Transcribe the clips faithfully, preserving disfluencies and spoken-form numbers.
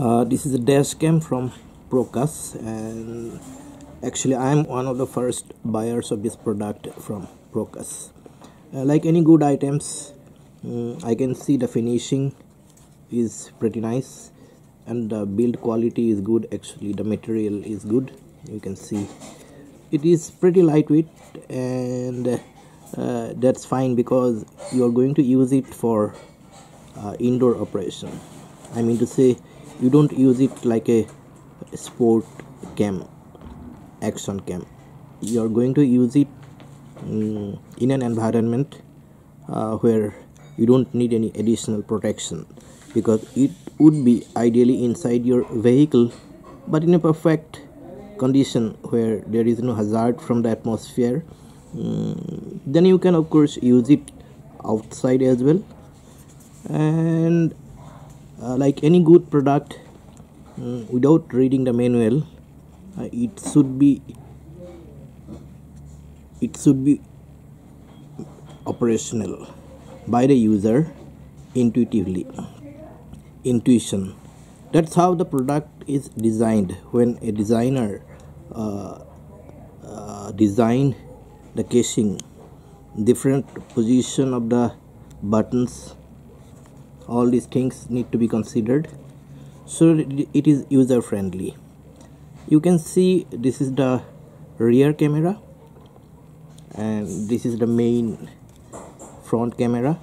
Uh, this is a dash cam from Procus, and actually I am one of the first buyers of this product from Procus. Uh, like any good items, um, I can see the finishing is pretty nice and the build quality is good. Actually the material is good, you can see it is pretty lightweight, and uh, that's fine because you are going to use it for uh, indoor operation. I mean to say, you don't use it like a sport cam, action cam. You are going to use it um, in an environment uh, where you don't need any additional protection, because it would be ideally inside your vehicle, but in a perfect condition where there is no hazard from the atmosphere. Um, then you can of course use it outside as well. And Uh, like any good product, um, without reading the manual, uh, it should be it should be operational by the user intuitively. Intuition, that's how the product is designed. When a designer uh, uh, designed the casing, different position of the buttons, all these things need to be considered so it is user friendly. You can see this is the rear camera and this is the main front camera.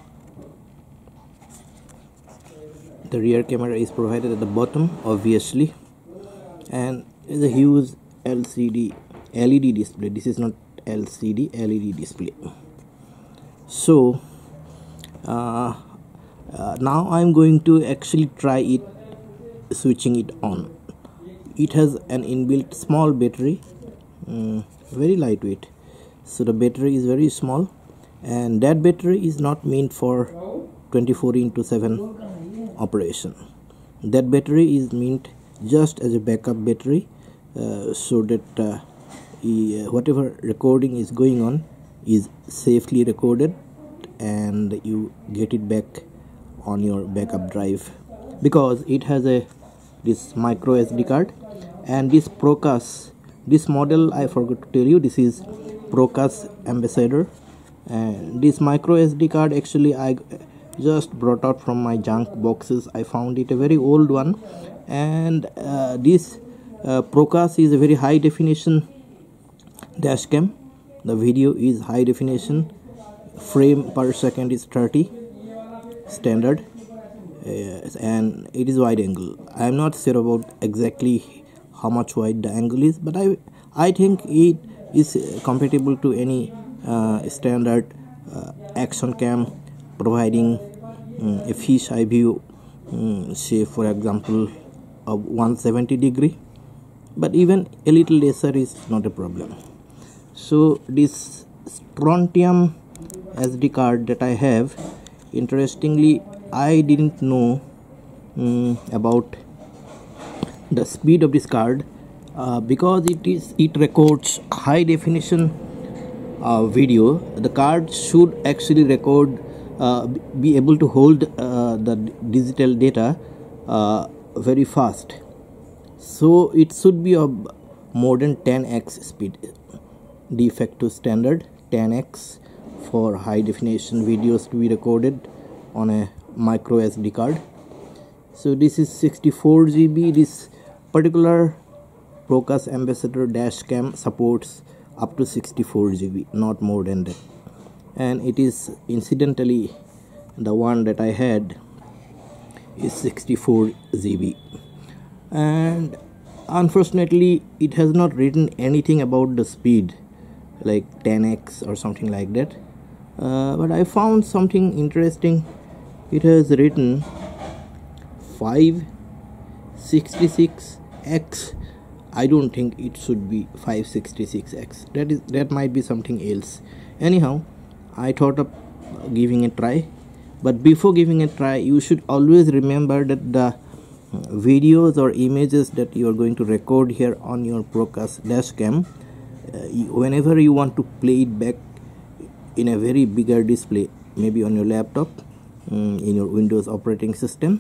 The rear camera is provided at the bottom obviously, and is a huge L C D L E D display. This is not L C D L E D display. So uh, Uh, now I'm going to actually try it, switching it on. It has an inbuilt small battery, um, very lightweight, so the battery is very small, and that battery is not meant for twenty-four into seven operation. That battery is meant just as a backup battery, uh, so that uh, whatever recording is going on is safely recorded and you get it back on your backup drive, because it has a this micro S D card. And this Procus, this model I forgot to tell you, this is Procus Ambassador, and this micro S D card actually I just brought out from my junk boxes. I found it a very old one, and uh, this uh, Procus is a very high definition dash cam. The video is high definition, frame per second is thirty standard, uh, and it is wide angle. I am not sure about exactly how much wide the angle is, but I I think it is compatible to any uh, standard uh, action cam providing um, a fish eye view, um, say for example of one hundred seventy degree, but even a little lesser is not a problem. So this Strontium S D card that I have, interestingly, I didn't know um, about the speed of this card, uh, because it is it records high definition uh, video. The card should actually record, uh, be able to hold uh, the digital data uh, very fast. So it should be of more than ten X speed, de facto standard ten X. For high definition videos to be recorded on a micro S D card. So this is sixty-four G B. This particular Procus Ambassador dash cam supports up to sixty-four G B, not more than that. And it is incidentally the one that I had is sixty-four G B, and unfortunately it has not written anything about the speed like ten X or something like that. Uh, but I found something interesting. It has written five sixty-six X. I don't think it should be five sixty-six X. That is, that might be something else. Anyhow, I thought of giving a try. But before giving a try, you should always remember that the videos or images that you are going to record here on your Procus dash cam, uh, whenever you want to play it back in a very bigger display, maybe on your laptop, um, in your Windows operating system,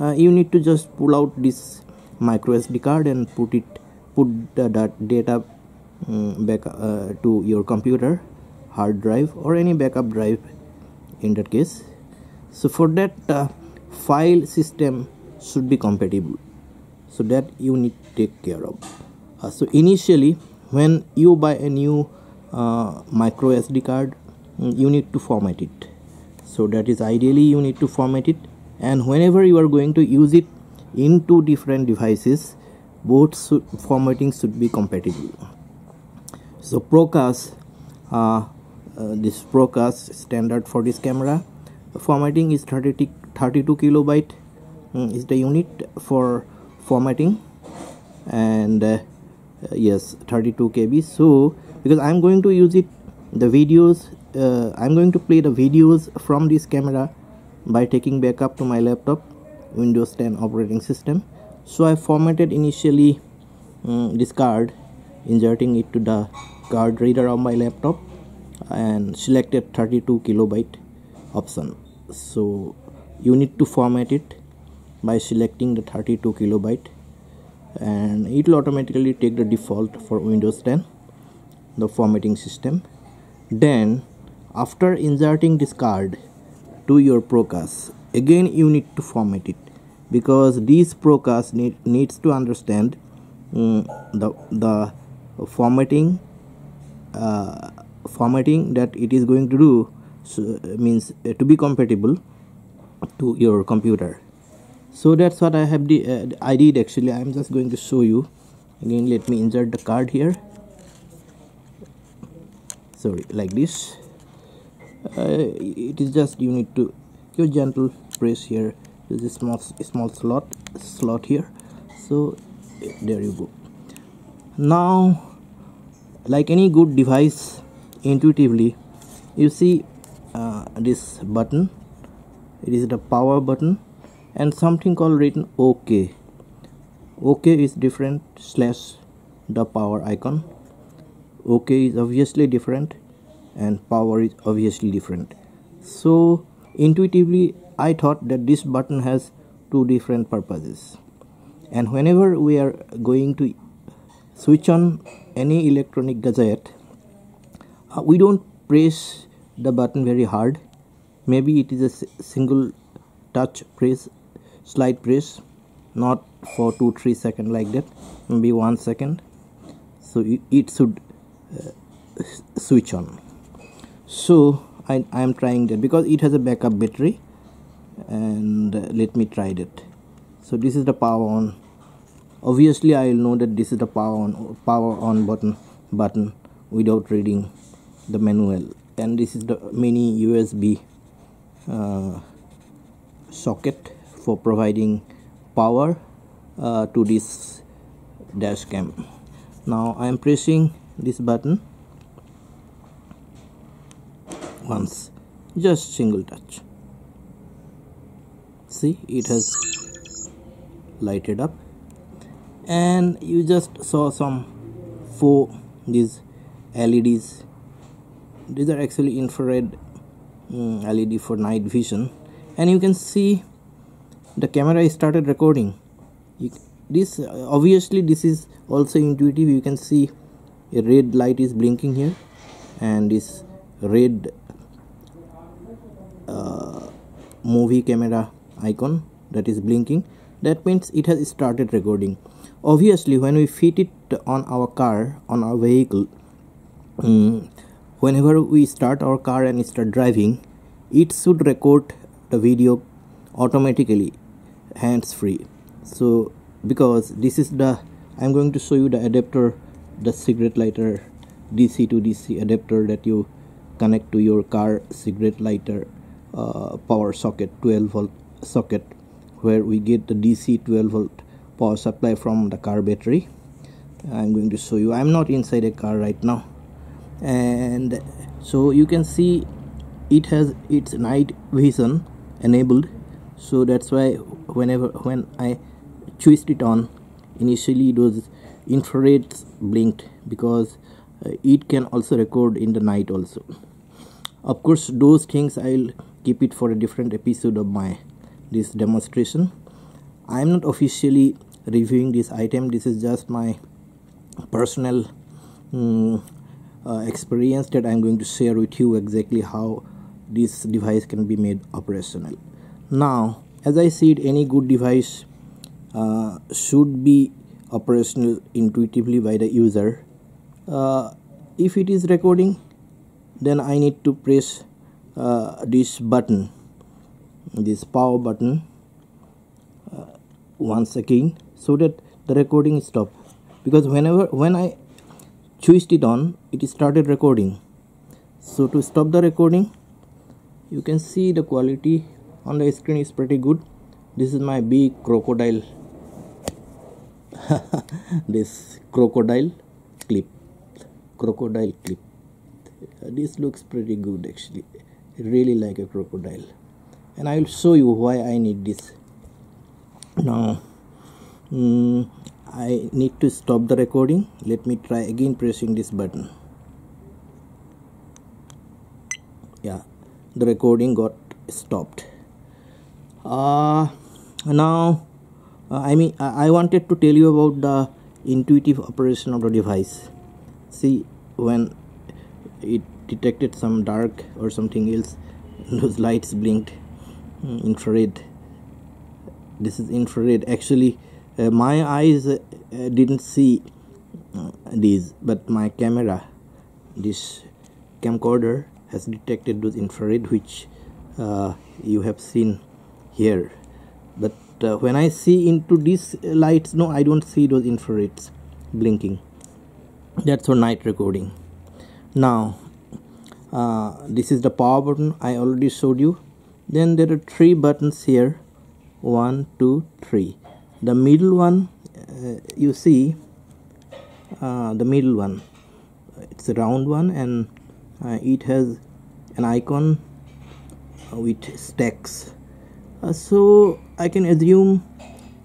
uh, you need to just pull out this micro S D card and put it put the data um, back uh, to your computer hard drive or any backup drive in that case. So for that, uh, file system should be compatible, so that you need to take care of. Uh, so initially when you buy a new uh, micro S D card, you need to format it. So that is ideally you need to format it, and whenever you are going to use it in two different devices, both should, formatting should be compatible. So Procus, uh, uh, this Procus standard for this camera, the formatting is thirty-two kilobyte um, is the unit for formatting, and uh, yes, thirty-two K B. So because I'm going to use it, the videos, uh, I'm going to play the videos from this camera by taking backup to my laptop, Windows ten operating system. So I formatted initially um, this card, inserting it to the card reader of my laptop, and selected thirty-two kilobyte option. So you need to format it by selecting the thirty-two kilobyte, and it will automatically take the default for Windows ten, the formatting system. Then after inserting this card to your Procus, again you need to format it, because this Procus need, needs to understand um, the the formatting uh, formatting that it is going to do, so, uh, means uh, to be compatible to your computer. So that's what I have the uh, I did actually. I'm just going to show you again. Let me insert the card here. Sorry, like this. Uh, it is just you need to your gentle press here. There's a small small slot slot here. So there you go. Now, like any good device, intuitively you see uh, this button. It is the power button, and something called written OK. OK is different slash the power icon. OK is obviously different, and power is obviously different. So intuitively I thought that this button has two different purposes, and whenever we are going to switch on any electronic gadget, uh, we don't press the button very hard. Maybe it is a single touch press, slide press, not for two three seconds like that, maybe one second. So it, it should uh, switch on. So I, I am trying that because it has a backup battery, and uh, let me try that. So this is the power on. Obviously I will know that this is the power on power on button button without reading the manual. And this is the mini U S B uh, socket for providing power uh, to this dash cam. Now I am pressing this button once, just single touch. See, it has lighted up, and you just saw some four these L E Ds. These are actually infrared um, L E D for night vision, and you can see the camera started recording. You, this uh, obviously this is also intuitive. You can see a red light is blinking here, and this red uh, movie camera icon that is blinking, that means it has started recording. Obviously when we fit it on our car, on our vehicle, um, whenever we start our car and start driving, it should record the video automatically, hands free. So because this is the, I'm going to show you the adapter, the cigarette lighter D C to D C adapter that you connect to your car cigarette lighter uh, power socket, twelve volt socket, where we get the D C twelve volt power supply from the car battery. I'm going to show you. I'm not inside a car right now, and so you can see it has its night vision enabled. So that's why whenever when I twist it on, initially those infrareds blinked, because uh, it can also record in the night also. Of course those things I'll keep it for a different episode of my this demonstration. I am not officially reviewing this item. This is just my personal um, uh, experience that I am going to share with you, exactly how this device can be made operational. Now, as I see it, any good device uh, should be operational intuitively by the user. Uh, if it is recording, then I need to press uh, this button, this power button, uh, once again, so that the recording stops. Because whenever when I switched it on, it started recording. So to stop the recording, you can see the quality on the screen is pretty good. This is my big crocodile. This crocodile clip, crocodile clip. This looks pretty good actually. I really like a crocodile, and I will show you why I need this. Now, mm, I need to stop the recording. Let me try again pressing this button. Yeah, the recording got stopped. Uh, now uh, I mean I, I wanted to tell you about the intuitive operation of the device. See, when it detected some dark or something else, those lights blinked. Infrared, this is infrared actually. Uh, my eyes uh, didn't see uh, these, but my camera, this camcorder, has detected those infrared, which uh, you have seen here. But uh, when I see into these lights, no, I don't see those infrareds blinking. That's for night recording. Now uh, this is the power button I already showed you. Then there are three buttons here, one two three. The middle one, uh, you see uh, the middle one, it's a round one, and uh, it has an icon with stacks. Uh, so I can assume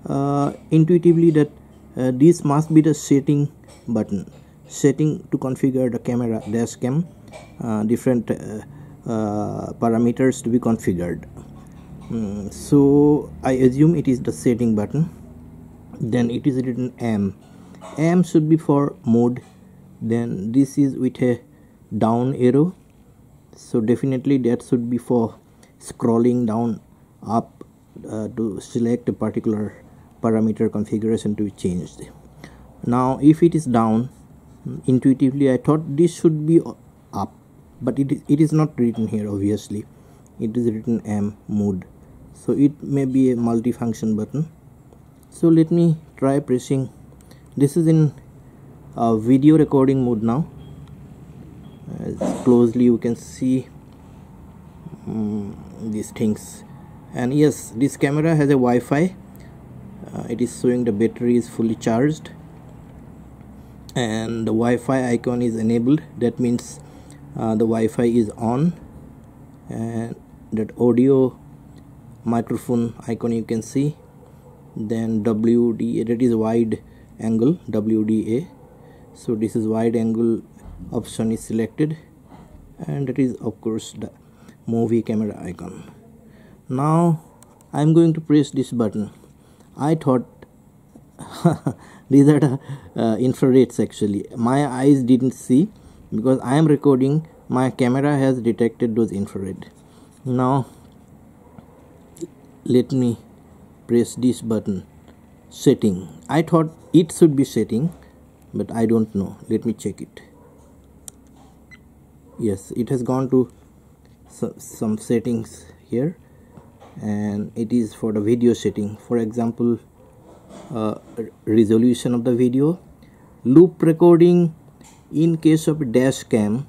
uh, intuitively that uh, this must be the setting button, setting to configure the camera, dash cam, uh, different uh, uh, parameters to be configured. Mm, so I assume it is the setting button. Then it is written M. M should be for mode. Then this is with a down arrow, so definitely that should be for scrolling down up uh, to select a particular parameter configuration to be changed. Now if it is down, intuitively I thought this should be up, but it is, it is not written here. Obviously it is written M mode, so it may be a multifunction button. So let me try pressing. This is in uh, video recording mode now. As closely you can see um, these things. And yes, this camera has a Wi-Fi. Uh, it is showing the battery is fully charged, and the Wi-Fi icon is enabled. That means uh, the Wi-Fi is on, and that audio microphone icon you can see. Then W D A, that is wide angle, W D A. So this is wide angle option is selected, and that is of course the movie camera icon. Now I'm going to press this button. I thought these are the uh, infrareds actually. My eyes didn't see, because I am recording, my camera has detected those infrared. Now let me press this button, setting. I thought it should be setting, but I don't know. Let me check it. Yes, it has gone to some settings here, and it is for the video setting. For example, uh, resolution of the video, loop recording in case of dash cam.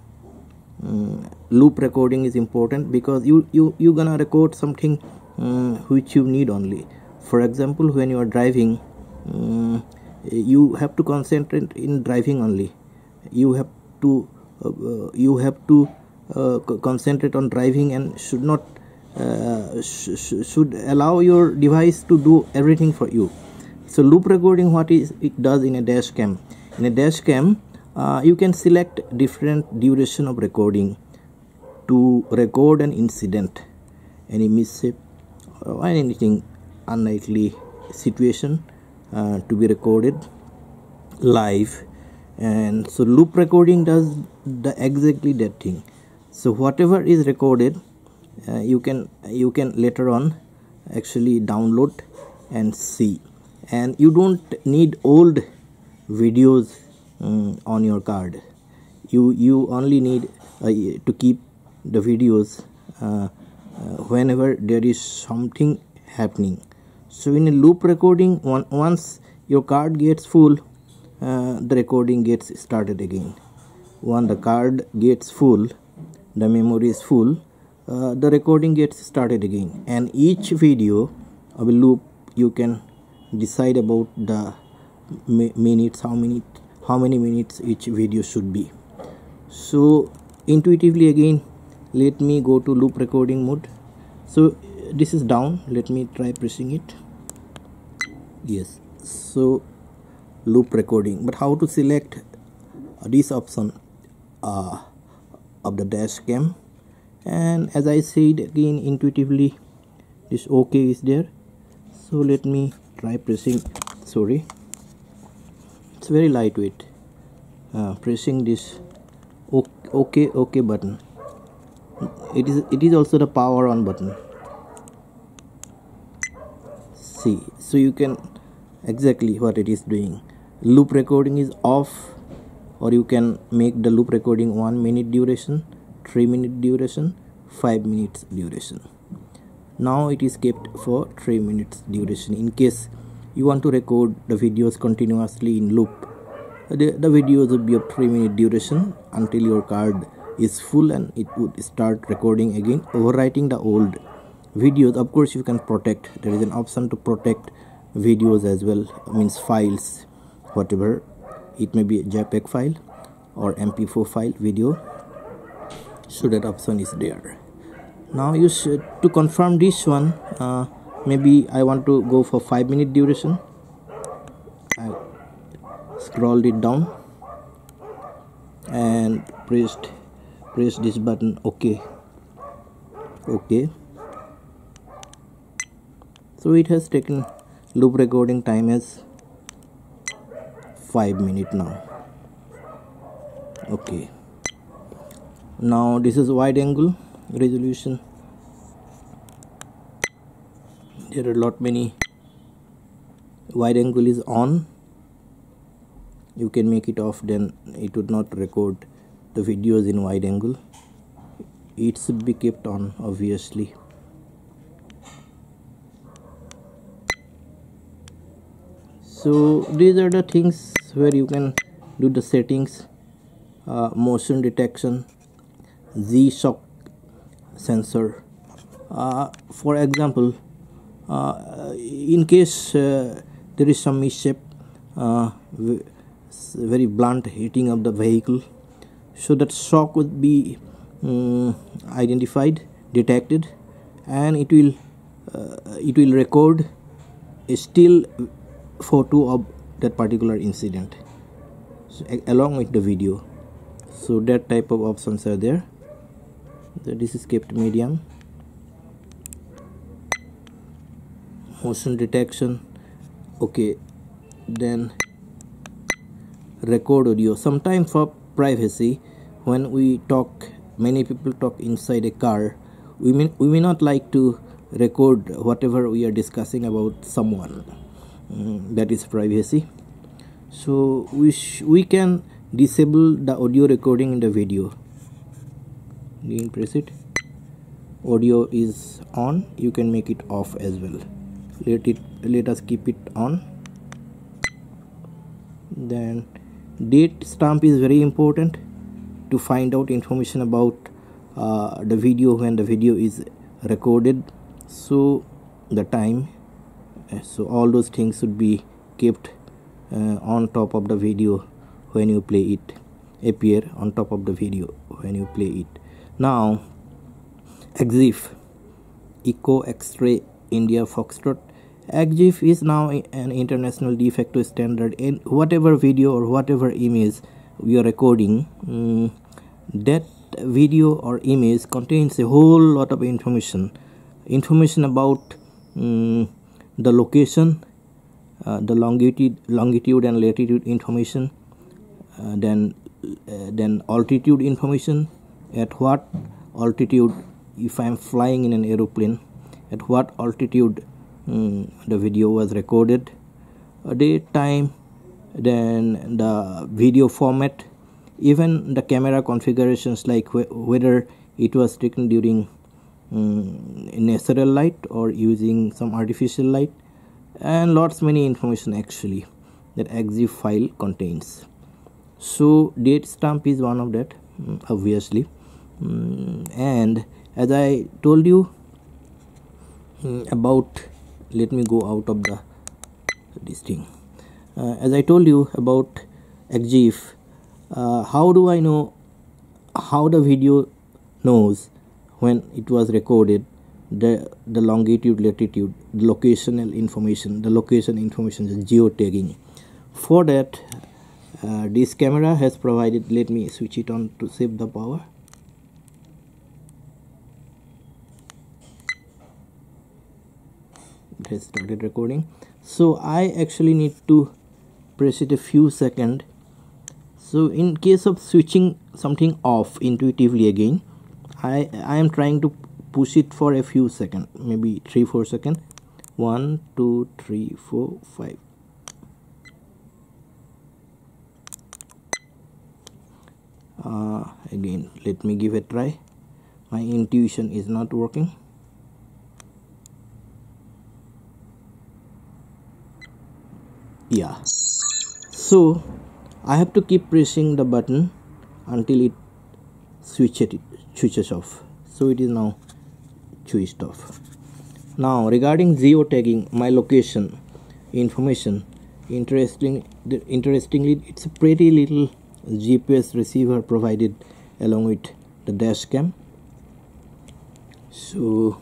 Um, loop recording is important, because you you you gonna record something um, which you need only. For example, when you are driving, um, you have to concentrate in driving only. You have to uh, you have to uh, concentrate on driving, and should not uh, sh sh should allow your device to do everything for you. So loop recording, what is it does in a dash cam? In a dash cam, Uh, you can select different duration of recording to record an incident, any mishap or anything unlikely situation uh, to be recorded live. And so loop recording does the exactly that thing. So whatever is recorded, uh, you can you can later on actually download and see, and you don't need old videos um, on your card. You you only need uh, to keep the videos uh, uh, whenever there is something happening. So in a loop recording, one, once your card gets full, uh, the recording gets started again. Once the card gets full, the memory is full, uh, the recording gets started again. And each video of a loop, you can decide about the minutes, how many how many minutes each video should be. So intuitively again, let me go to loop recording mode. So this is down. Let me try pressing it. Yes, so loop recording. But how to select this option uh, of the dash cam? And as I said again, intuitively this OK is there. So let me try pressing, sorry, it's very lightweight, uh, pressing this OK OK button. It is it is also the power on button. See, so you can exactly what it is doing. Loop recording is off, or you can make the loop recording one minute duration, three minute duration, five minutes duration. Now it is kept for three minutes duration. In case you want to record the videos continuously in loop, the, the videos would be of three minute duration until your card is full, and it would start recording again, overwriting the old videos. Of course, you can protect. There is an option to protect videos as well, means files, whatever it may be, a JPEG file or M P four file video. So that option is there. Now you should, to confirm this one, uh, maybe I want to go for five minute duration. I scrolled it down and pressed press this button, OK. OK. So it has taken loop recording time as five minutes now. OK. Now this is wide angle resolution. There are lot many. Wide angle is on. You can make it off, then it would not record the videos in wide angle. It should be kept on, obviously. So these are the things where you can do the settings, uh, motion detection, G shock sensor, uh, for example. Uh, in case uh, there is some misstep, uh, very blunt hitting of the vehicle, so that shock would be um, identified, detected, and it will uh, it will record a still photo of that particular incident, so, along with the video. So that type of options are there. So this is kept medium. Motion detection, okay. Then record audio. Sometimes for privacy, when we talk, many people talk inside a car, we may, we may not like to record whatever we are discussing about someone. Mm, that is privacy. So we, sh we can disable the audio recording in the video. You can press it. Audio is on. You can make it off as well. Let it let us keep it on. Then date stamp is very important to find out information about uh, the video when the video is recorded. So the time, so all those things should be kept uh, on top of the video when you play it, appear on top of the video when you play it. Now E X I F, Echo X-ray India Foxtrot. E X I F is now an international de facto standard, and whatever video or whatever image we are recording, um, that video or image contains a whole lot of information information about um, the location, uh, the longitude longitude and latitude information, uh, then uh, then altitude information, at what altitude if I am flying in an aeroplane, at what altitude um, the video was recorded, uh, the time, then the video format, even the camera configurations like wh whether it was taken during um, natural light or using some artificial light, and lots many information actually that .exif file contains. So date stamp is one of that, obviously. Um, and as I told you um, about, let me go out of the this thing. Uh, as I told you about .exif, uh, how do I know how the video knows when it was recorded, the the longitude, latitude, the locational information, the location information is geotagging. For that, uh, this camera has provided. Let me switch it on to save the power. It has started recording. So I actually need to press it a few seconds. So in case of switching something off intuitively again, I I am trying to push it for a few seconds, maybe three four seconds. One two three four five. Uh, again, let me give a try. My intuition is not working. Yeah, so I have to keep pressing the button until it switches it switches off. So it is now switched off. Now regarding geotagging, my location information, interesting the, interestingly it's a pretty little G P S receiver provided along with the dash cam. So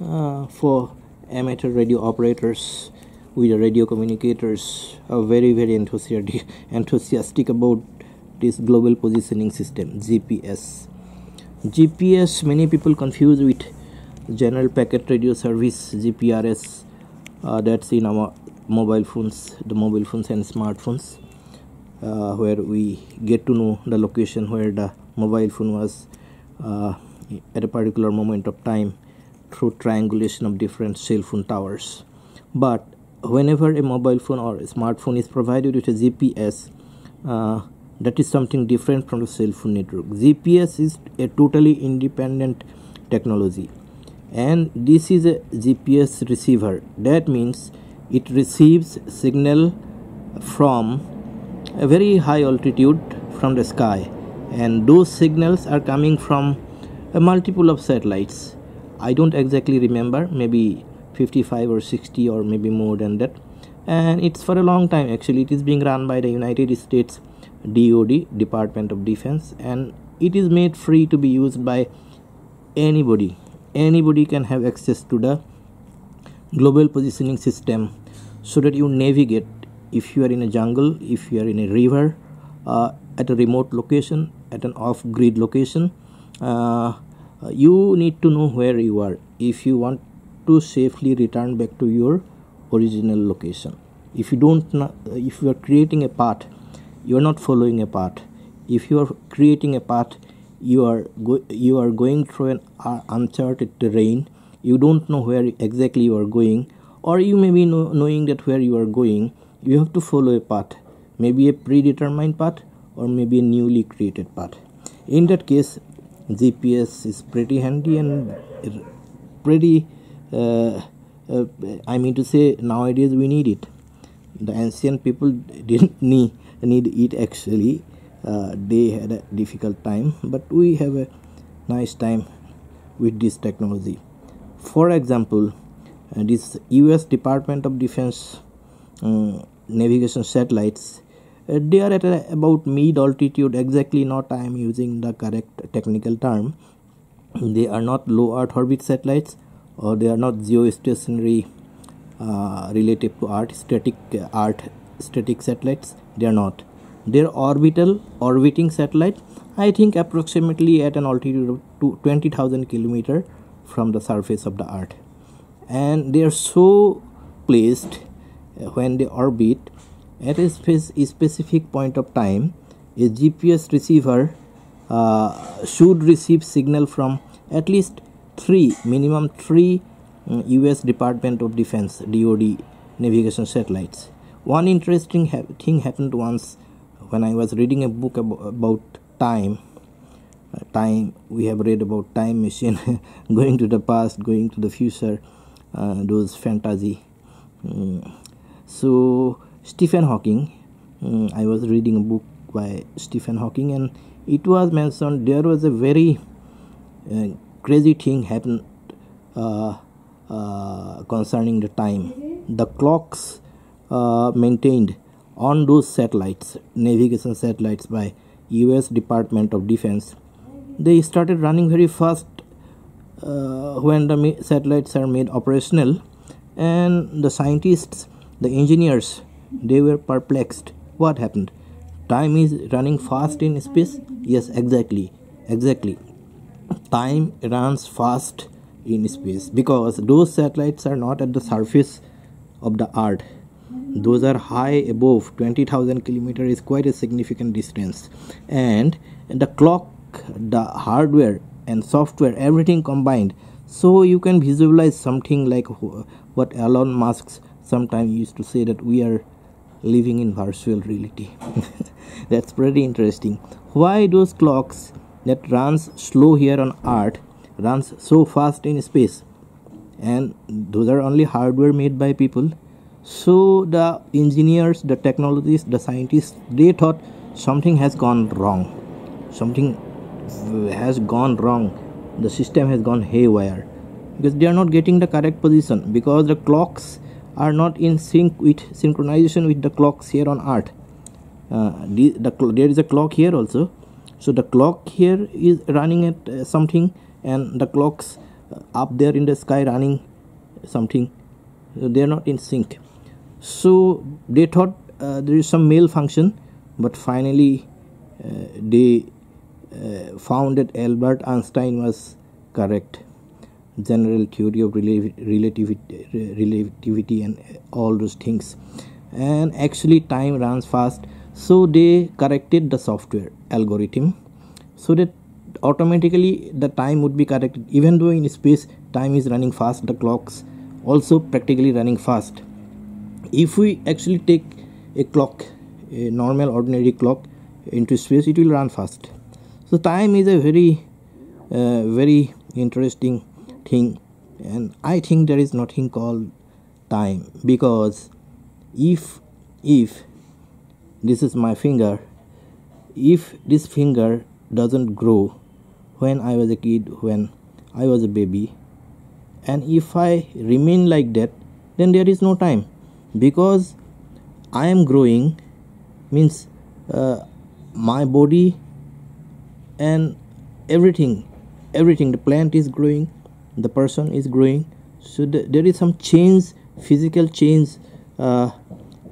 uh, for amateur radio operators with the radio communicators are very very enthusiastic enthusiastic about this global positioning system, G P S. G P S many people confuse with general packet radio service, G P R S, uh, that's in our mobile phones, the mobile phones and smartphones, uh, where we get to know the location where the mobile phone was uh, at a particular moment of time through triangulation of different cell phone towers. But whenever a mobile phone or a smartphone is provided with a G P S, uh, that is something different from the cell phone network. G P S is a totally independent technology, and this is a G P S receiver. That means it receives signal from a very high altitude from the sky, and those signals are coming from a multiple of satellites. I don't exactly remember, maybe fifty-five or sixty or maybe more than that, and it's for a long time actually. It is being run by the United States D O D, Department of Defense, and it is made free to be used by anybody. Anybody can have access to the global positioning system, so that you navigate if you are in a jungle, if you are in a river, uh, at a remote location, at an off-grid location, uh, you need to know where you are if you want to safely return back to your original location. If you don't know, if you are creating a path, you are not following a path. If you are creating a path, you are go you are going through an uh, uncharted terrain. You don't know where exactly you are going, or you may be know knowing that where you are going, you have to follow a path, maybe a predetermined path or maybe a newly created path. In that case, G P S is pretty handy and pretty. Uh, uh, I mean to say, nowadays we need it. The ancient people didn't need need it actually. Uh, they had a difficult time, but we have a nice time with this technology. For example, uh, this U S Department of Defense um, navigation satellites, uh, they are at uh, about mid altitude exactly. Not I am using the correct technical term. They are not low Earth orbit satellites, or they are not geostationary uh, relative to Earth, static uh, Earth static satellites. They are not. They are orbital orbiting satellites. I think approximately at an altitude of twenty thousand kilometer from the surface of the Earth, and they are so placed when they orbit at a specific point of time, a G P S receiver uh, should receive signal from at least three, minimum three um, U S Department of Defense D O D navigation satellites. One interesting ha thing happened once when I was reading a book ab about time. Uh, time, we have read about time machine, going to the past, going to the future, uh, those fantasy. Um, so Stephen Hawking, um, I was reading a book by Stephen Hawking, and it was mentioned there was a very uh, crazy thing happened uh, uh, concerning the time. The clocks uh, maintained on those satellites, navigation satellites by U S Department of Defense, they started running very fast uh, when the satellites are made operational, and the scientists, the engineers, they were perplexed. What happened? Time is running fast in space? Yes, exactly, exactly. Time runs fast in space because those satellites are not at the surface of the earth. Those are high above. Twenty thousand kilometer is quite a significant distance, and the clock, the hardware and software, everything combined, so you can visualize something like what Elon Musk sometimes used to say, that we are living in virtual reality. That's pretty interesting. Why those clocks that runs slow here on earth runs so fast in space? And those are only hardware made by people. So the engineers, the technologists, the scientists, they thought something has gone wrong, something has gone wrong, the system has gone haywire, because they are not getting the correct position, because the clocks are not in sync with synchronization with the clocks here on earth. Uh, the, the, there is a clock here also, so the clock here is running at uh, something, and the clocks uh, up there in the sky running something, so they are not in sync. So they thought uh, there is some malfunction, but finally uh, they uh, found that Albert Einstein was correct. General theory of rel relativity, relativity and all those things. And actually time runs fast, so they corrected the software algorithm so that automatically the time would be corrected. Even though in space time is running fast, the clocks also practically running fast. If we actually take a clock, a normal ordinary clock, into space, it will run fast. So time is a very uh, very interesting thing, and I think there is nothing called time, because if if this is my finger, if this finger doesn't grow when I was a kid, when I was a baby, and if I remain like that, then there is no time, because I am growing means uh, my body and everything, everything, the plant is growing, the person is growing, so the, there is some change, physical change uh,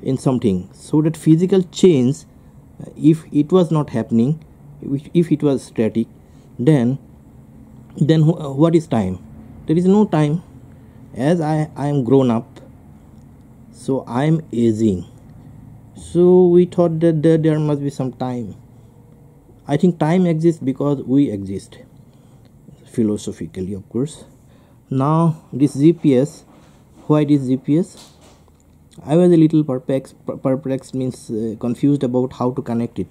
in something. So that physical change, if it was not happening, if it was static, then then wh what is time? There is no time. As I, I am grown up, so I am aging. So we thought that there, there must be some time. I think time exists because we exist, philosophically of course. Now this G P S, why this G P S? I was a little perplexed, perplexed means uh, confused about how to connect it,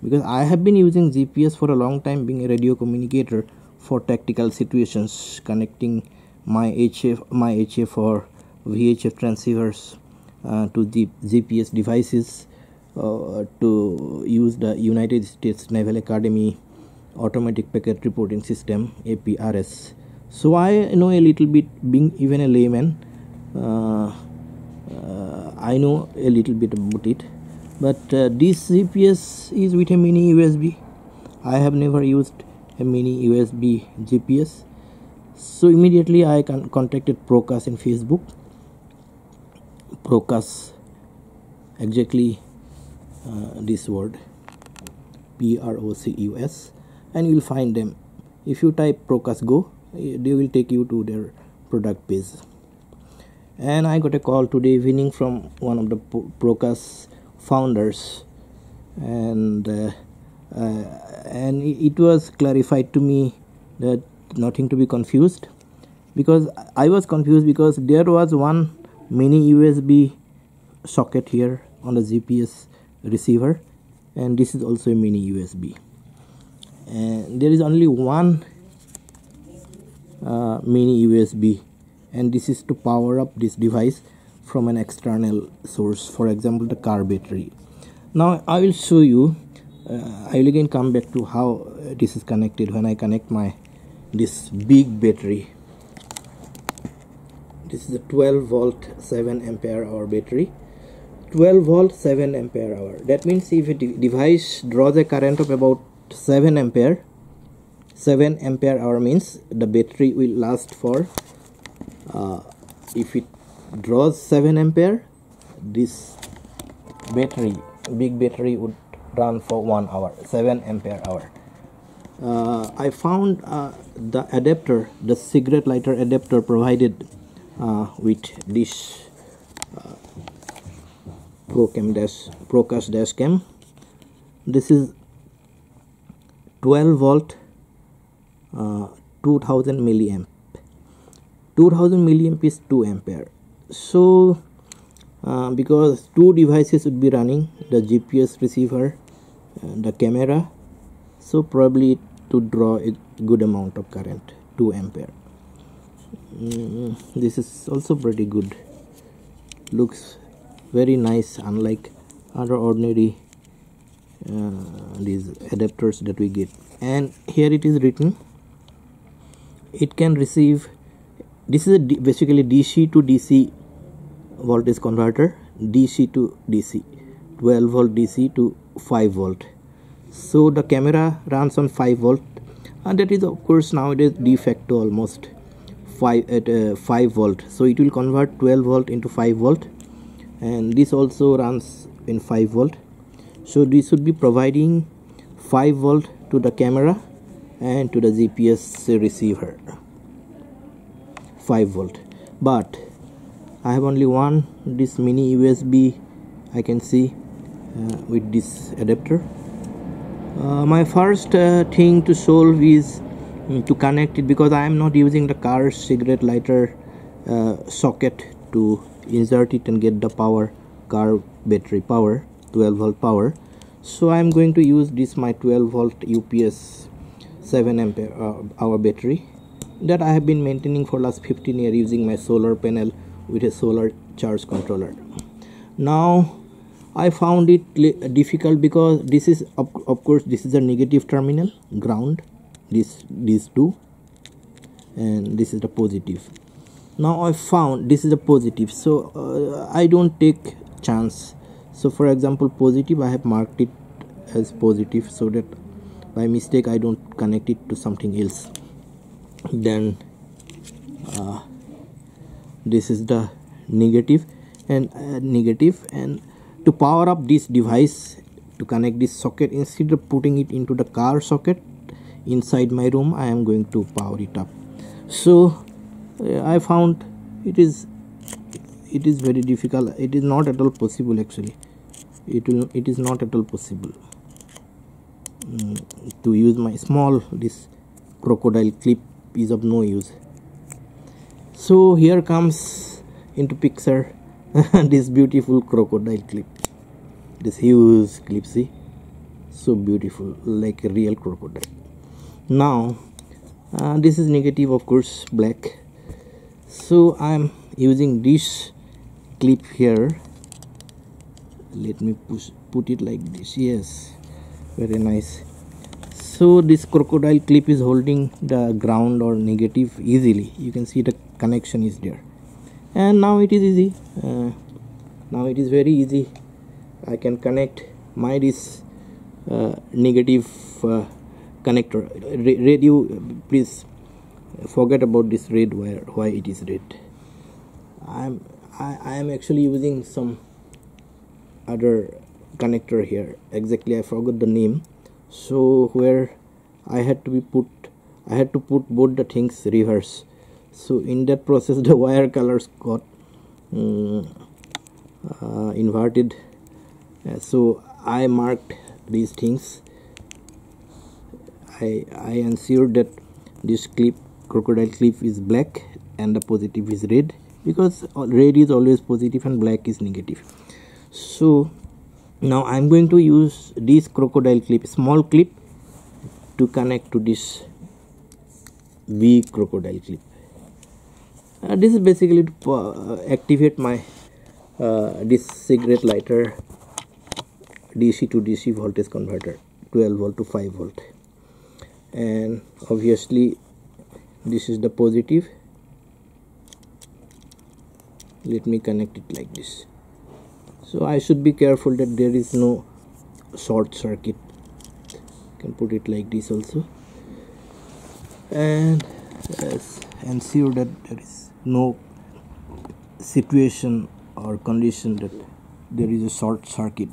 because I have been using G P S for a long time, being a radio communicator, for tactical situations, connecting my H F, my H F or V H F transceivers uh, to the G P S devices, uh, to use the United States Naval Academy Automatic Packet Reporting System, A P R S. So I know a little bit, being even a layman, uh, uh, I know a little bit about it, but uh, this G P S is with a mini U S B. I have never used a mini U S B G P S. So immediately I con contacted Procus in Facebook. Procus, exactly uh, this word, P R O C U S, and you will find them. If you type Procus Go, they will take you to their product page. and I got a call today evening from one of the Procus founders, and uh, uh, and it was clarified to me that nothing to be confused, because I was confused because there was one mini U S B socket here on the G P S receiver, and this is also a mini U S B, and there is only one uh, mini U S B, and this is to power up this device from an external source, for example the car battery. Now I will show you, uh, I will again come back to how this is connected when I connect my this big battery. This is a twelve volt seven ampere hour battery, twelve volt seven ampere hour. That means if a de device draws a current of about seven ampere, seven ampere hour means the battery will last for uh, if it draws seven ampere, this battery, big battery, would run for one hour, seven ampere hour. Uh, I found uh, the adapter, the cigarette lighter adapter provided uh, with this uh, Procam dash, Procus dash cam. This is twelve volt, uh, two thousand milliamp. two thousand milliamp is two ampere. So, uh, because two devices would be running, the G P S receiver, uh, the camera, so probably it would draw a good amount of current, two ampere. Mm, this is also pretty good. Looks very nice, unlike other ordinary uh, these adapters that we get. And here it is written, it can receive, this is a D, basically D C to D C voltage converter, D C to D C, twelve volt D C to five volt. So the camera runs on five volt, and that is of course nowadays de facto almost five at uh, five volt. So it will convert twelve volt into five volt. And this also runs in five volt, so this would be providing five volt to the camera and to the G P S receiver, five volt. But I have only one, this mini U S B I can see uh, with this adapter. Uh, my first uh, thing to solve is um, to connect it, because I am not using the car's cigarette lighter uh, socket to insert it and get the power, car battery power, twelve volt power. So I am going to use this my twelve volt U P S seven ampere uh, hour battery that I have been maintaining for last fifteen years using my solar panel with a solar charge controller. Now I found it difficult because this is of, of course this is a negative terminal, ground, this these two, and this is the positive. Now I found this is a positive, so uh, I don't take chance. So for example positive, I have marked it as positive so that by mistake I don't connect it to something else. Then uh, this is the negative and uh, negative, and to power up this device, to connect this socket, instead of putting it into the car socket inside my room, I am going to power it up. So I found it is it is very difficult. It is not at all possible actually. It will, it is not at all possible um, to use my small, this crocodile clip is of no use. So here comes into picture this beautiful crocodile clip. This huge clip, see, so beautiful, like a real crocodile. Now uh, this is negative, of course, black. So I'm using this clip here. Let me push, put it like this. Yes, very nice. So this crocodile clip is holding the ground or negative easily. You can see the connection is there, and now it is easy. Uh, now it is very easy. I can connect my this uh, negative uh, connector. Radio, please forget about this red wire, why it is red. I'm I, I am actually using some other connector here, exactly I forgot the name, so where I had to be put I had to put both the things reverse. So in that process the wire colors got uh, inverted. Uh, so I marked these things. I, I ensured that this clip, crocodile clip, is black and the positive is red, because red is always positive and black is negative. So now I'm going to use this crocodile clip, small clip, to connect to this big crocodile clip. Uh, this is basically to uh, activate my uh, this cigarette lighter D C to D C voltage converter, twelve volt to five volt, and obviously this is the positive. Let me connect it like this. So I should be careful that there is no short circuit. You can put it like this also, and yes, ensure that there is no situation or condition that there is a short circuit.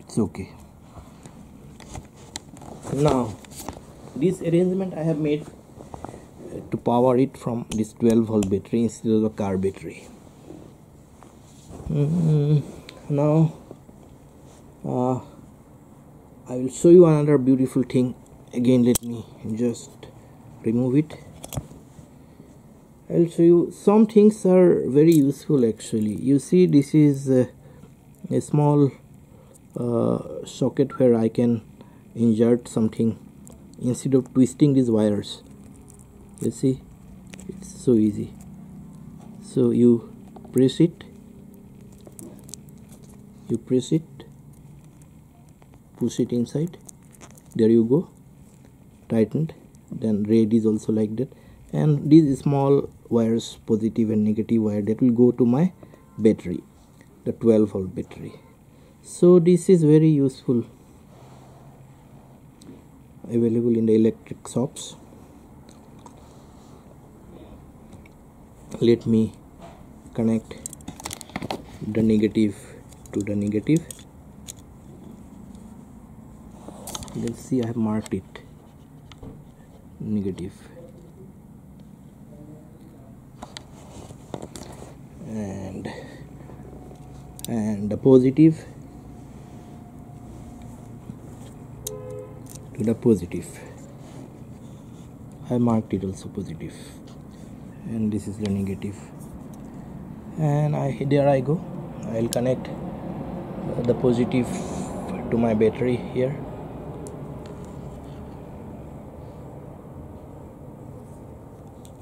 It's okay. Now this arrangement I have made to power it from this twelve volt battery instead of the car battery. Mm, now uh, I will show you another beautiful thing. Again, let me just remove it. I will show you some things are very useful actually. You see, this is uh, a small uh, socket where I can insert something instead of twisting these wires. You see, it's so easy. So you press it, you press it, push it inside, there you go, tightened. Then red is also like that, and these small wires, positive and negative wire, that will go to my battery, the twelve volt battery. So this is very useful, available in the electric shops. Let me connect the negative to the negative. Let's see, I have marked it negative, and and the positive to the positive. I marked it also positive, and this is the negative. And I there I go. I'll connect the positive to my battery here.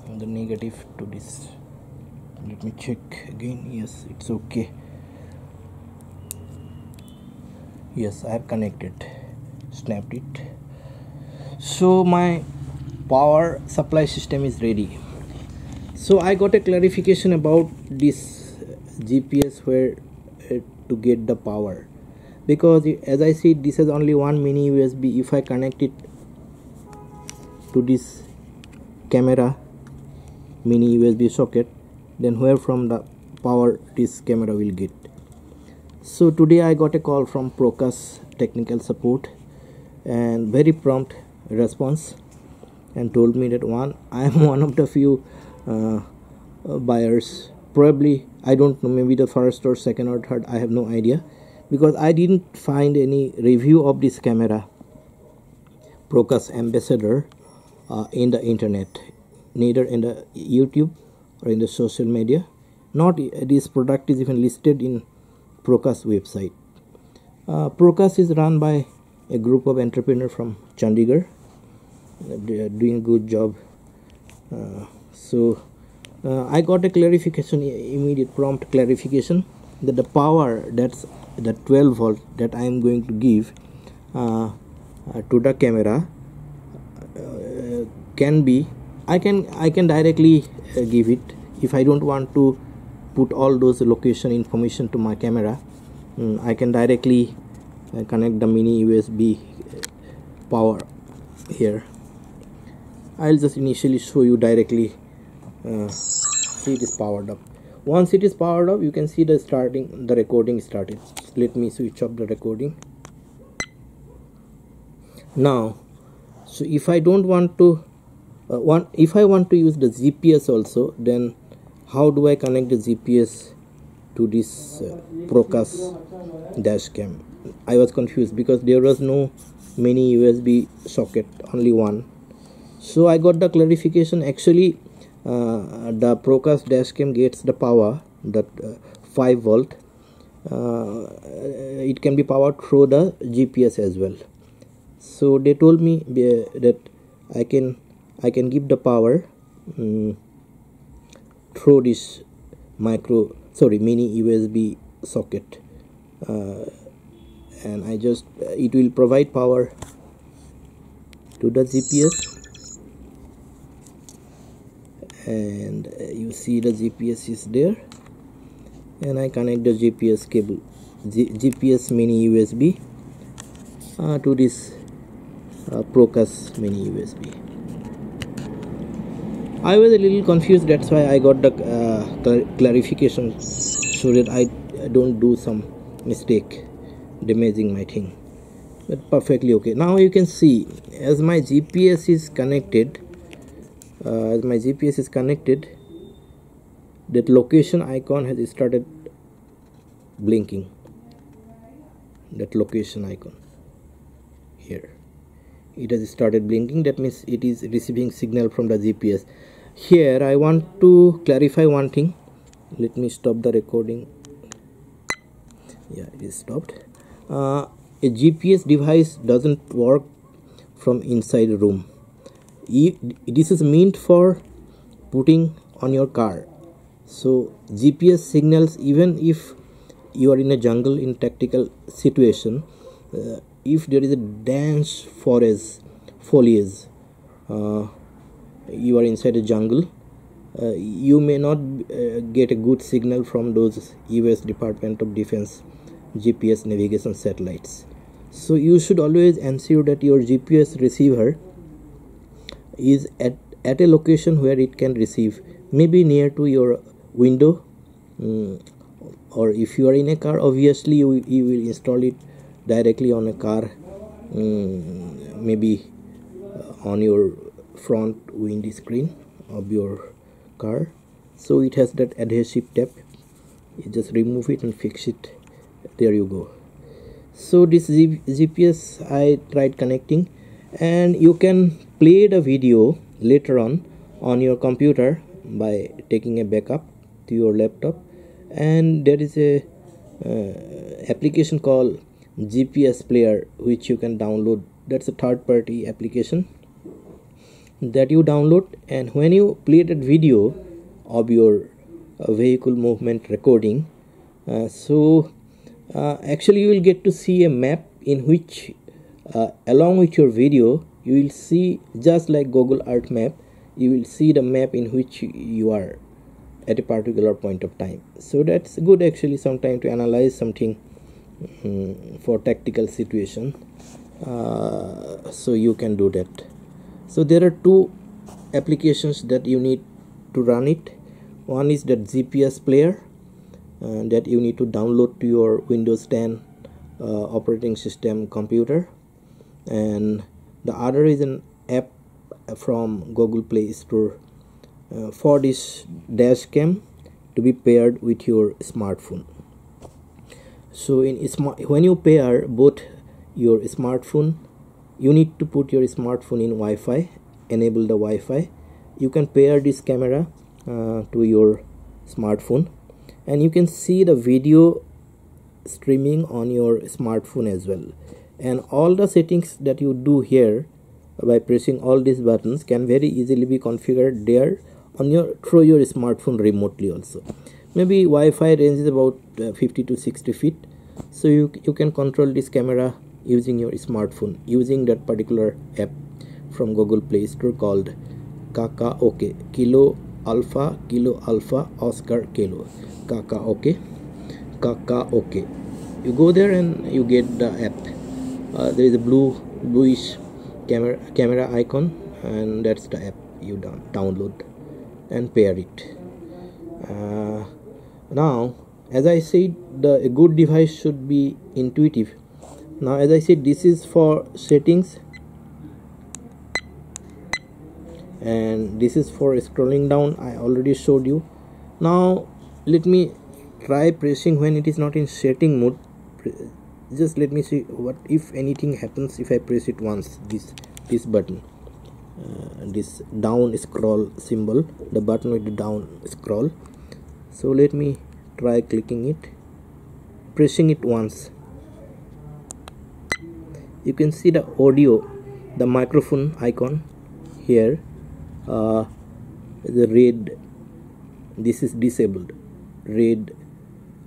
And the negative to this. Let me check again. Yes, it's okay. Yes, I have connected, snapped it. So my power supply system is ready. So I got a clarification about this G P S, where uh, to get the power, because as I see, this has only one mini U S B. If I connect it to this camera mini U S B socket, then where from the power this camera will get. So today I got a call from Procus technical support, and very prompt response, and told me that one I am one of the few Uh, uh, buyers, probably, I don't know, maybe the first or second or third, I have no idea, because I didn't find any review of this camera, Procus ambassador, uh, in the internet, neither in the YouTube or in the social media. Not uh, this product is even listed in Procus website. uh, Procus is run by a group of entrepreneurs from Chandigarh. Uh, they are doing a good job. uh, So uh, I got a clarification, immediate prompt clarification, that the power, that's the twelve volt that I am going to give uh, uh, to the camera, uh, can be I can I can directly uh, give it. If I don't want to put all those location information to my camera, um, I can directly uh, connect the mini U S B power here. I'll just initially show you directly. Uh, see, it is powered up. Once it is powered up, you can see the starting, the recording started. Let me switch off the recording now. So if I don't want to uh, want if I want to use the G P S also, then how do I connect the G P S to this uh, Procus dash cam? I was confused because there was no many U S B socket, only one. So I got the clarification. Actually, uh, the Procus dash cam gets the power, that uh, five volt. Uh, it can be powered through the G P S as well. So they told me uh, that I can I can give the power um, through this micro sorry mini U S B socket, uh, and I just it will provide power to the G P S, and you see the G P S is there. And I connect the G P S cable, G GPS mini U S B uh, to this uh, Procus mini U S B. I was a little confused, that's why I got the uh, clar clarification so that I don't do some mistake damaging my thing. But perfectly okay. Now you can see as my G P S is connected, uh, as my G P S is connected. That location icon has started blinking. That location icon here, it has started blinking. That means it is receiving signal from the G P S. Here I want to clarify one thing. Let me stop the recording. Yeah, it is stopped. Uh, a G P S device doesn't work from inside a room. It, this is meant for putting on your car. So G P S signals, even if you are in a jungle, in tactical situation, uh, if there is a dense forest foliage, uh, you are inside a jungle, uh, you may not uh, get a good signal from those U S Department of Defense G P S navigation satellites. So you should always ensure that your G P S receiver is at, at a location where it can receive, maybe near to your window, um, or if you are in a car, obviously you, you will install it directly on a car, um, maybe uh, on your front windscreen of your car. So it has that adhesive tape, you just remove it and fix it. There you go. So this G P S I tried connecting, and you can play the video later on on your computer by taking a backup to your laptop. And there is a uh, application called G P S player which you can download. That's a third party application that you download, and when you play that video of your uh, vehicle movement recording, uh, so uh, actually you will get to see a map in which uh, along with your video you will see, just like Google Earth map, you will see the map in which you are at a particular point of time. So that's good actually sometime to analyze something um, for tactical situation, uh, so you can do that. So there are two applications that you need to run it. One is that G P S player uh, that you need to download to your Windows ten uh, operating system computer, and the other is an app from Google Play Store uh, for this dash cam to be paired with your smartphone. So in smart when you pair both your smartphone, you need to put your smartphone in Wi-Fi, enable the Wi-Fi. You can pair this camera uh, to your smartphone, and you can see the video streaming on your smartphone as well. And all the settings that you do here by pressing all these buttons can very easily be configured there on your through your smartphone remotely also. Maybe Wi-Fi range is about uh, fifty to sixty feet, so you, you can control this camera using your smartphone, using that particular app from Google Play Store called KaKaOK, Kilo Alpha Kilo Alpha Oscar Kilo, KaKaOK, KaKaOK. You go there and you get the app. Uh, there is a blue bluish camera camera icon, and that's the app you down, download and pair it. Uh, now as I said, the a good device should be intuitive. Now as I said, this is for settings, and this is for scrolling down. I already showed you. Now let me try pressing when it is not in setting mode. Just let me see what, if anything happens if I press it once, this this button, uh, this down scroll symbol, the button with the down scroll. So let me try clicking it, pressing it once. You can see the audio, the microphone icon here, uh, the red, this is disabled, red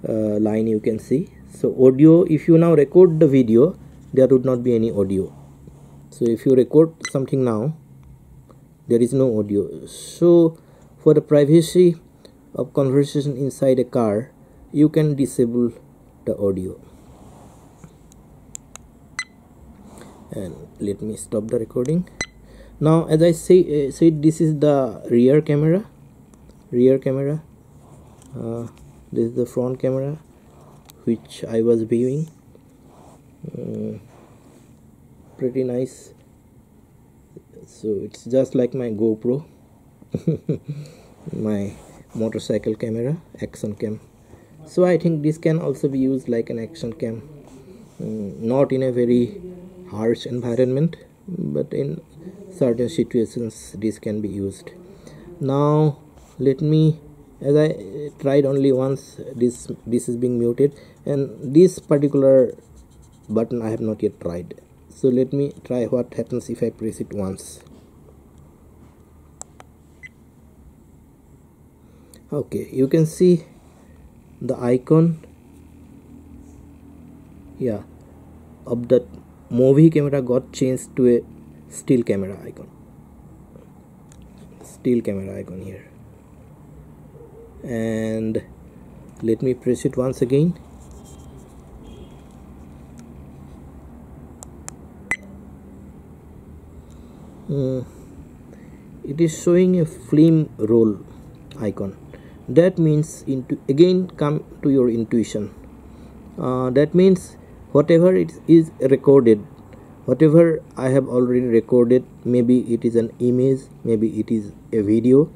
uh, line you can see. So audio, if you now record the video, there would not be any audio. So if you record something now, there is no audio. So for the privacy of conversation inside a car, you can disable the audio. And let me stop the recording. Now as I say, uh, said, this is the rear camera, rear camera, uh, this is the front camera which I was viewing. Um, pretty nice. So it's just like my GoPro, my motorcycle camera, action cam. So I think this can also be used like an action cam, um, not in a very harsh environment, but in certain situations this can be used. Now let me, as I tried only once, this this is being muted, and this particular button I have not yet tried. So let me try what happens if I press it once. Okay, you can see the icon, yeah, of the movie camera got changed to a still camera icon, still camera icon here. And let me press it once again. Mm, it is showing a film roll icon. That means, into again come to your intuition, uh, that means whatever it is recorded, whatever I have already recorded, maybe it is an image, maybe it is a video,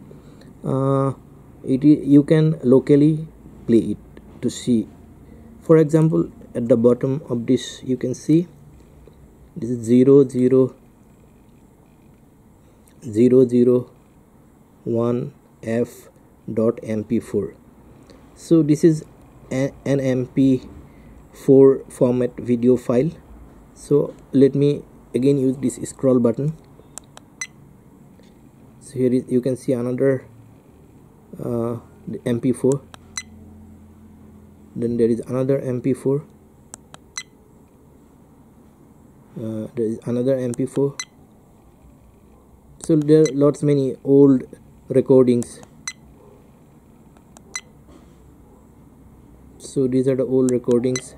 uh, it you can locally play it to see. For example, at the bottom of this you can see this is zero zero zero zero one f dot m p four. So this is an m p four format video file. So let me again use this scroll button. So here is, you can see another uh, m p four, then there is another m p four, uh, there is another m p four. So there are lots many old recordings. So these are the old recordings.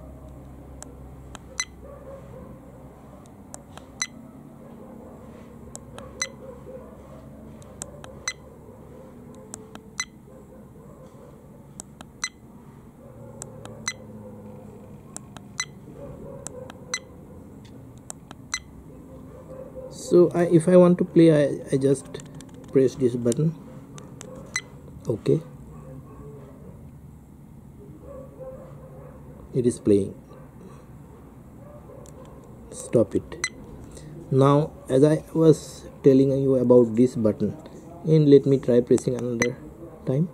So I, if I want to play, I, I just press this button. Okay, it is playing. Stop it. Now as I was telling you about this button, and let me try pressing another time.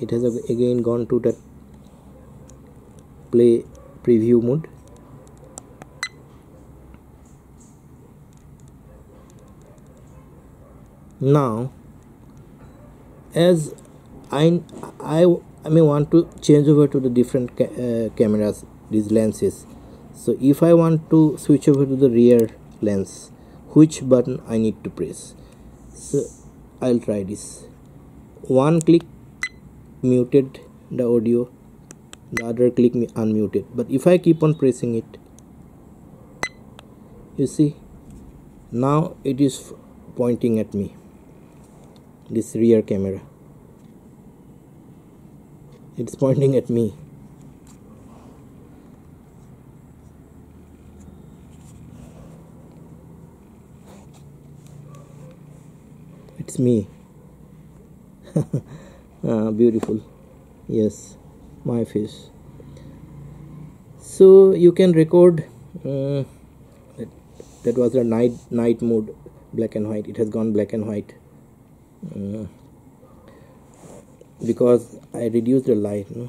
It has again gone to that play preview mode. Now as I, I, I may want to change over to the different ca uh, cameras, these lenses. So if I want to switch over to the rear lens, which button I need to press? So I'll try this. One click muted the audio, the other click unmuted. But if I keep on pressing it, you see, now it is pointing at me, this rear camera, it's pointing at me. It's me. uh, beautiful. Yes, my face. So you can record. Uh, that, that was the night night mode, black and white. It has gone black and white uh, because I reduced the light. No?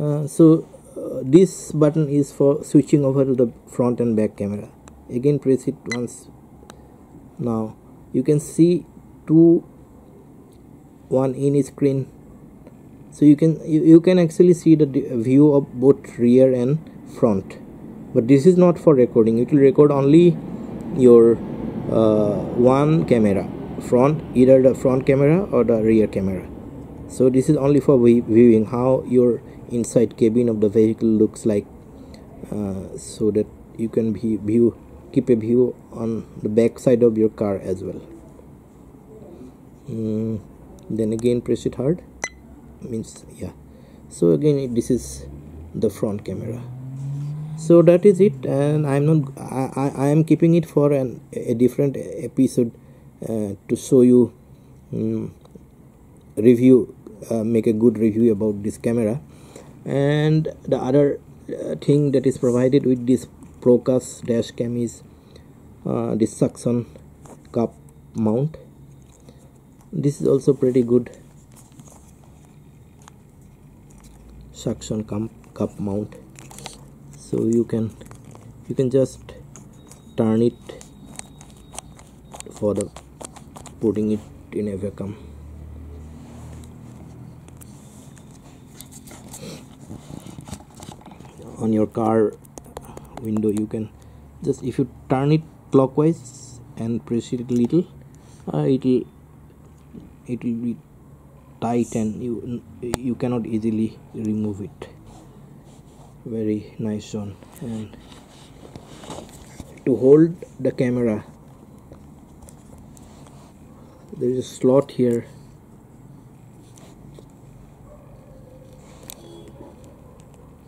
Uh, so uh, this button is for switching over to the front and back camera. Again, press it once. Now you can see two one in screen, so you can you, you can actually see the view of both rear and front, but this is not for recording. It will record only your uh, one camera, front, either the front camera or the rear camera. So this is only for viewing how your inside cabin of the vehicle looks like, uh, so that you can view, view keep a view on the back side of your car as well. Mm, then again press it hard, means yeah. So again it, this is the front camera. So that is it, and I'm not I, I, I am keeping it for an a different episode uh, to show you um, review uh, make a good review about this camera. And the other uh, thing that is provided with this Procus dash cam is uh, this suction cup mount. This is also pretty good, suction cup cup mount. So you can you can just turn it for the putting it in a vacuum. On your car window, you can just, if you turn it clockwise and press it a little, uh, it will it will be tight and you you cannot easily remove it. Very nice one. And to hold the camera, there is a slot here.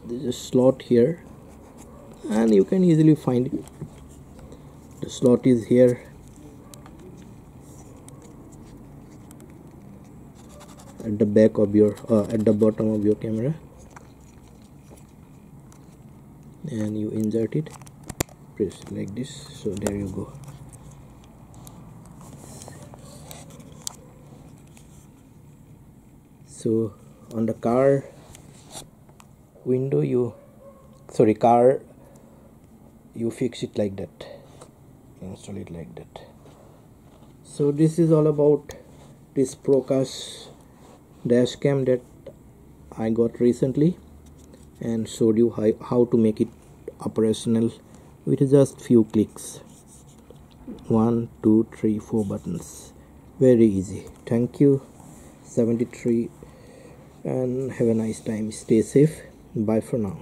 There is a slot here. And you can easily find it. The slot is here, at the back of your, uh, at the bottom of your camera, and you insert it. Press like this. So there you go. So on the car window, you, sorry, car. You fix it like that, install it like that. So this is all about this Procus dash cam that I got recently, and showed you how, how to make it operational with just few clicks. One two three four buttons, very easy. Thank you seventy-three, and have a nice time. Stay safe. Bye for now.